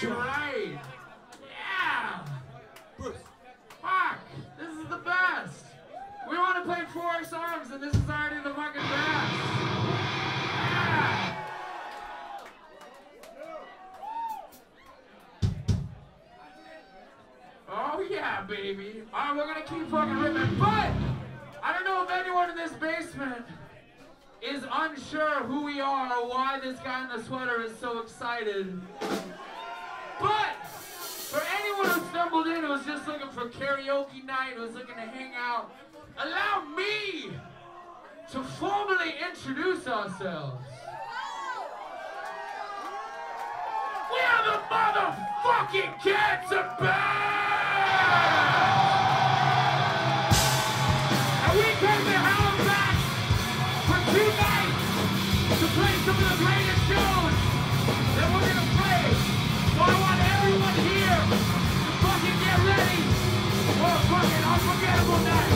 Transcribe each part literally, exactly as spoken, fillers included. Sure. Right. Yeah. Bruce. Fuck. This is the best. We want to play four songs, and this is already the fucking best. Yeah. Oh yeah, baby. All right, we're gonna keep fucking ripping, but I don't know if anyone in this basement is unsure who we are or why this guy in the sweater is so excited. But for anyone who stumbled in, who was just looking for karaoke night, who was looking to hang out, allow me to formally introduce ourselves. We are the motherfucking Cancer Band! Play some of the greatest shows that we're going to play. So I want everyone here to fucking get ready for a fucking unforgettable night.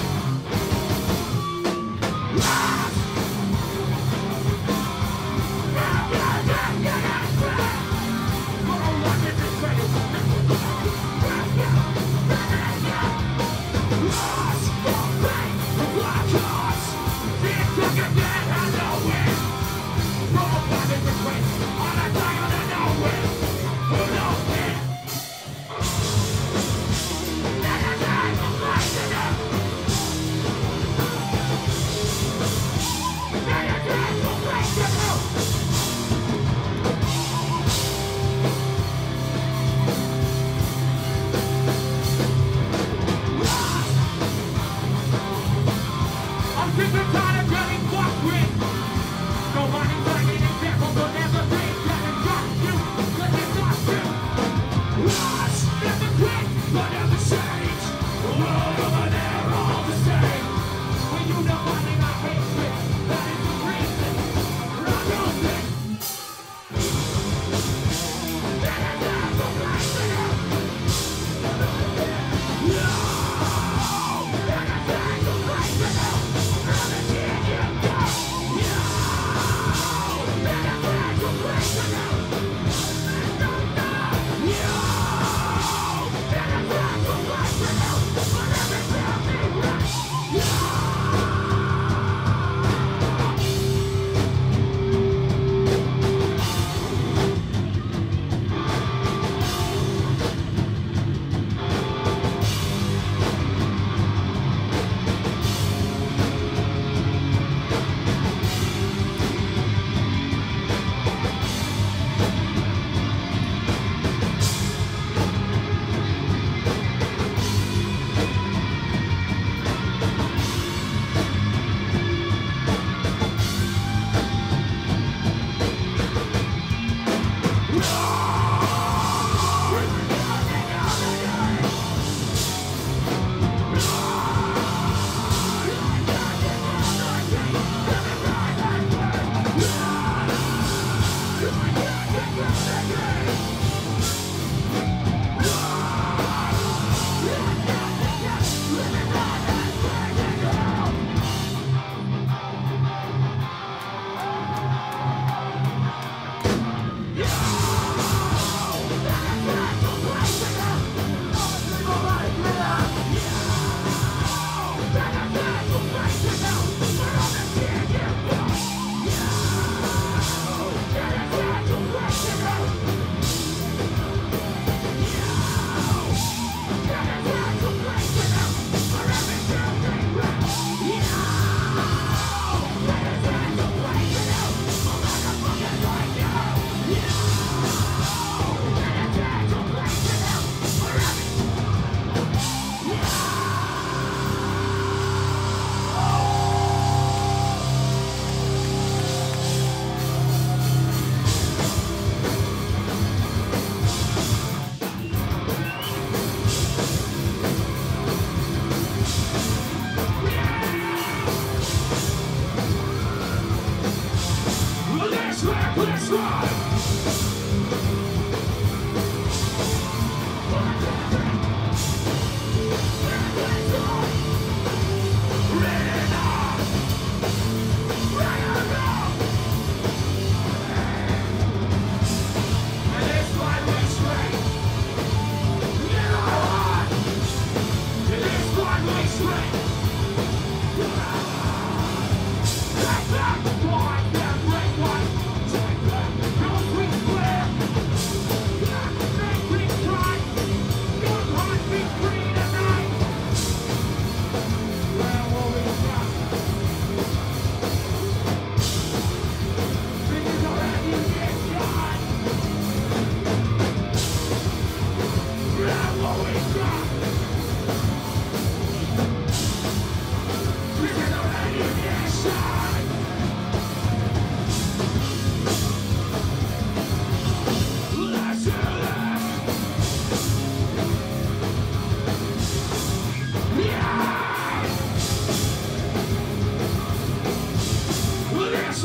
Let's fly, let's fly. Let's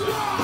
rock!